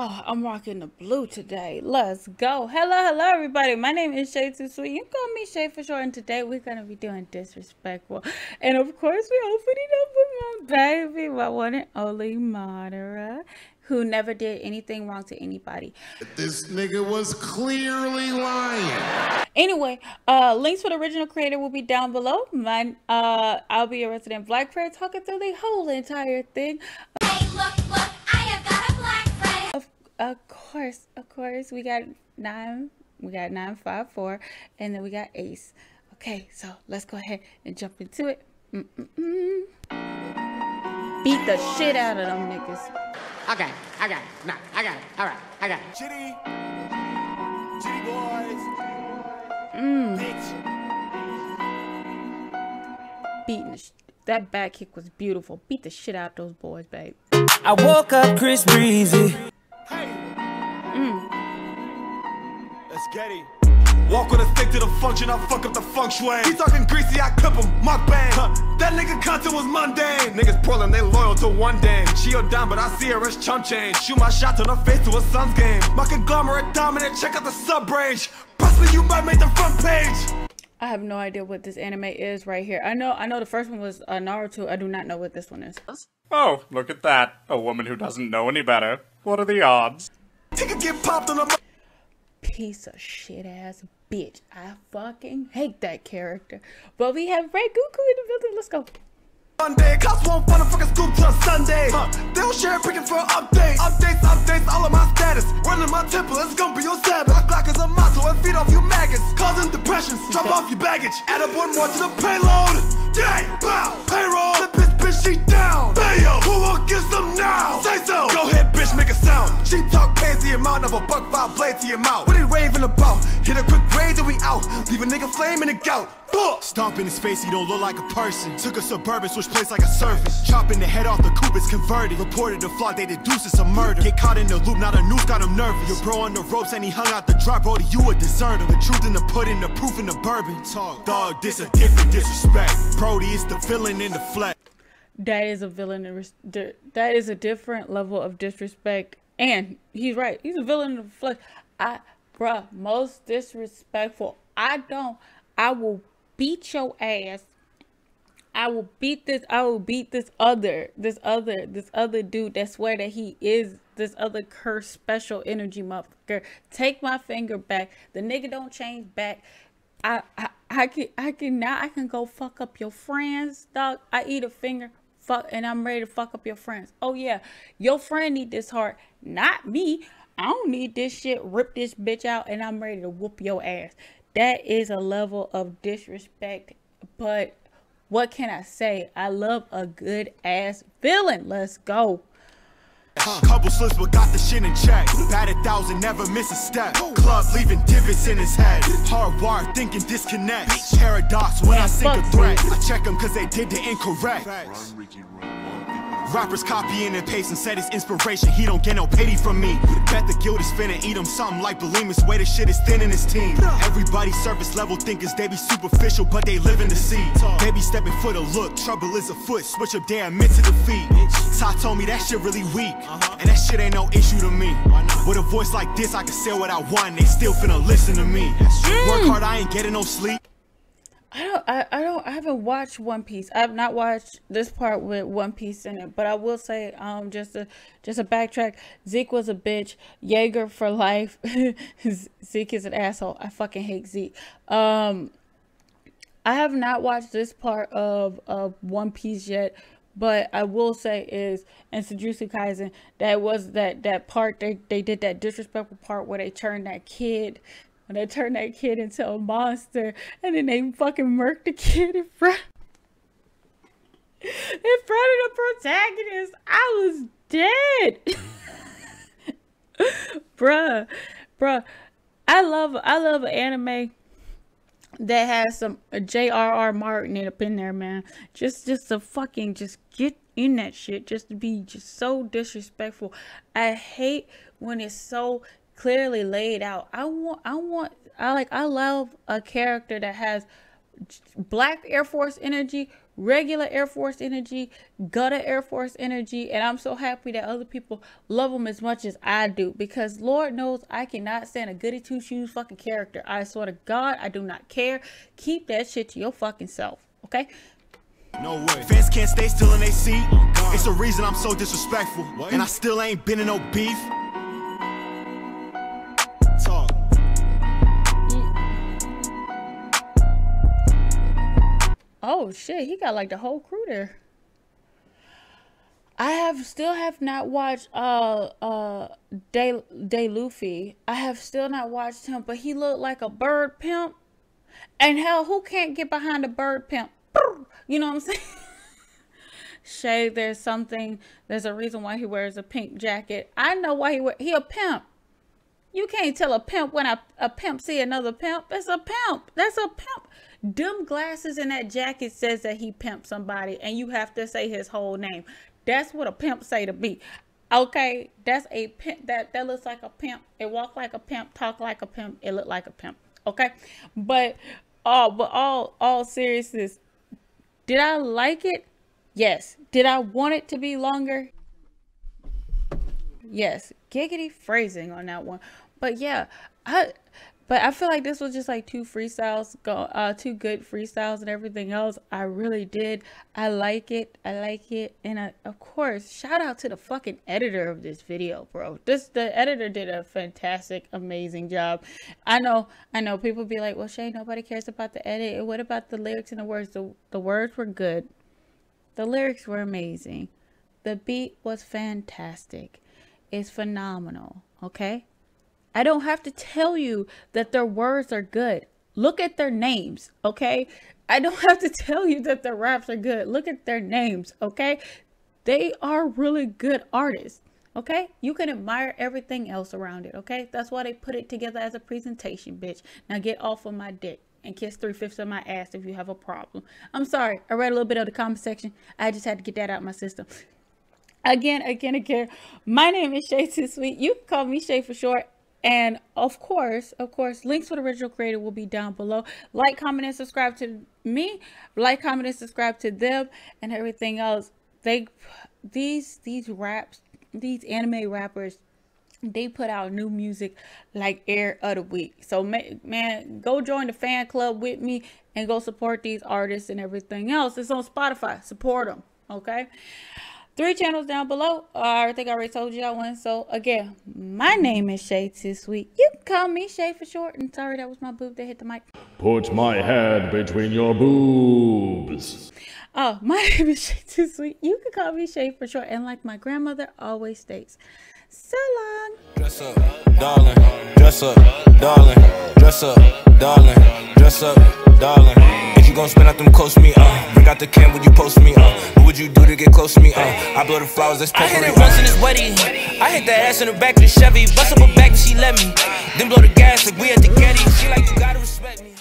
Oh, I'm rocking the blue today. Let's go. Hello everybody. My name is Shaytosweet. You can call me Shay for short, and today we're gonna be doing disrespectful. And of course we opened it up with my baby, my one and only Madara, who never did anything wrong to anybody. This nigga was clearly lying. Anyway, links for the original creator will be down below. Mine, I'll be a resident black friend talking through the whole entire thing. Hey, look, I have got a black friend. Of course, we got 954, and then we got Ace. Okay, so let's go ahead and jump into it. Beat the shit out of them niggas. Okay, I got it. Nah, I got it. All right, I got it. Chitty. Chitty boys. Bitch. Beating the that back kick was beautiful. Beat the shit out of those boys, babe. I woke up Chris Breezy. Hey. Let's get it. Walk with a stick to the function, I fuck up the feng shui. He talking greasy, I clip him, mukbang. That nigga content was mundane. Niggas pulling, they loyal to one dame. She or down, but I see her as chump change. Shoot my shot to her face to her son's game. My conglomerate dominant, check out the sub-range. Possibly you might make the front page. I have no idea what this anime is right here. I know the first one was Naruto. I do not know what this one is. Oh, look at that. A woman who doesn't know any better. What are the odds? Ticket get popped on a piece of shit ass bitch. I fucking hate that character. But we have Red Goku in the building. Let's go. Monday, cops won't find a fucking scoop till Sunday. They'll share picking for updates, all of my status. Running my temple, it's gonna be your Sabbath. My clock is a motto and feed off you maggots. Causing depressions, drop off your baggage. Add up one more to the payload. Dang, bow, payroll. The bitch, she down. Bayo, who won't get some now? Say so. Go ahead, bitch, make a sound. She talk crazy amount of a buck, 5 blade to your mouth. What are you raving about? Hit a quick grade and we out. Leave a nigga flame in a gout. Stomp in his face, he don't look like a person. Took a suburban, switch place like a service. Chopping the head off the coupe, it's converted. Reported the flock, they deduce it's a murder. Get caught in the loop, not a noose, got him nervous. Your bro on the ropes and he hung out the drop. Roll to you a deserter. The truth in the pudding, the proof in the bourbon. Talk, dog, this a different disrespect. Brody is the villain in the flesh. That is a villain in that is a different level of disrespect. And he's right, he's a villain in the flesh. Bruh, most disrespectful. I will beat your ass. I will beat this other dude that swear that he is this other cursed special energy motherfucker. Take my finger back. The nigga don't change back. I can go fuck up your friends, dog. I eat a finger, fuck, and I'm ready to fuck up your friends. Oh yeah, your friend need this heart, not me. I don't need this shit. Rip this bitch out, and I'm ready to whoop your ass. That is a level of disrespect, but what can I say? I love a good ass villain. Let's go. Couple slips, but got the shit in check. Bat 1,000, never miss a step. Club leaving divots in his head. Hardwired thinking disconnects. Paradox when I sink a threat. I check them because they did the incorrect. Rappers copying and pasting, said it's inspiration. He don't get no pity from me. Bet the guild is finna eat him something like bulimus. Way the shit is thin in his team. Everybody surface level thinkers, they be superficial, but they live in the sea. They be stepping for the look, trouble is afoot. Switch up there, admit to defeat. Ty told me that shit really weak, and that shit ain't no issue to me. With a voice like this, I can say what I want, and they still finna listen to me. Work hard, I ain't getting no sleep. I haven't watched One Piece. I have not watched this part with One Piece in it, but I will say, just a backtrack. Zeke was a bitch. Jaeger for life. Zeke is an asshole. I fucking hate Zeke. I have not watched this part of One Piece yet, but I will say is, in Jujutsu Kaisen, that was that part they did that disrespectful part where they turned that kid. When they turned that kid into a monster, and then they fucking murked the kid in front of the protagonist. I was dead. Bruh. I love an anime that has some J.R.R. Martin it up in there, man. Just to fucking just get in that shit. Just to be just so disrespectful. I hate when it's so clearly laid out. I love a character that has Black Air Force energy, regular Air Force energy, gutter Air Force energy, and I'm so happy that other people love them as much as I do, because Lord knows I cannot stand a goody two shoes fucking character. I swear to God, I do not care. Keep that shit to your fucking self, okay? No way. Fans can't stay still in their seat. Oh, it's the reason I'm so disrespectful. What? And I still ain't been in no beef. Talk. Oh shit, he got like the whole crew there. I still have not watched De Luffy. I have still not watched him, but he looked like a bird pimp. And hell, who can't get behind a bird pimp? You know what I'm saying? Shay, there's a reason why he wears a pink jacket. I know why he a pimp. You can't tell a pimp when a pimp see another pimp. It's a pimp. That's a pimp. Dumb glasses in that jacket says that he pimped somebody, and you have to say his whole name. That's what a pimp say to me. Okay, that's a pimp. That looks like a pimp. It walk like a pimp, talk like a pimp, it look like a pimp. Okay, but all seriousness, did I like it? Yes. Did I want it to be longer? Yes. Giggity phrasing on that one. But yeah, I feel like this was just like two freestyles, two good freestyles, and everything else. I really did. I like it. I like it. And of course, shout out to the fucking editor of this video, bro. The editor did a fantastic, amazing job. I know. People be like, well, Shay, nobody cares about the edit. And what about the lyrics and the words? The words were good. The lyrics were amazing. The beat was fantastic. It's phenomenal. Okay. I don't have to tell you that their words are good. Look at their names, okay? I don't have to tell you that their raps are good. Look at their names, okay? They are really good artists, okay? You can admire everything else around it, okay? That's why they put it together as a presentation, bitch. Now get off of my dick and kiss 3/5 of my ass if you have a problem. I'm sorry. I read a little bit of the comment section. I just had to get that out of my system. Again, my name is Shaytosweet. You can call me Shay for short. And of course, links for the original creator will be down below. Like, comment, and subscribe to me. Like, comment, and subscribe to them and everything else. These raps, these anime rappers, they put out new music like air of the week. So man, go join the fan club with me and go support these artists and everything else. It's on Spotify. Support them, okay? 3 channels down below. I think I already told you that one. So again, my name is Shaytosweet. You can call me Shay for short. And sorry, that was my boob that hit the mic. Put my head between your boobs. Oh, my name is Shaytosweet. You can call me Shay for short. And like my grandmother always states, so long. Dress up, darling. Dress up, darling. Dress up, darling. Dress up, darling. If you gon' spin out them close to me, bring out the cam when you post me, what would you do to get close to me, I blow the flowers, that's I hit it once in this wedding. I hit that ass in the back of the Chevy. Bust up her back and she let me. Then blow the gas like we at the Getty. She like, you gotta respect me.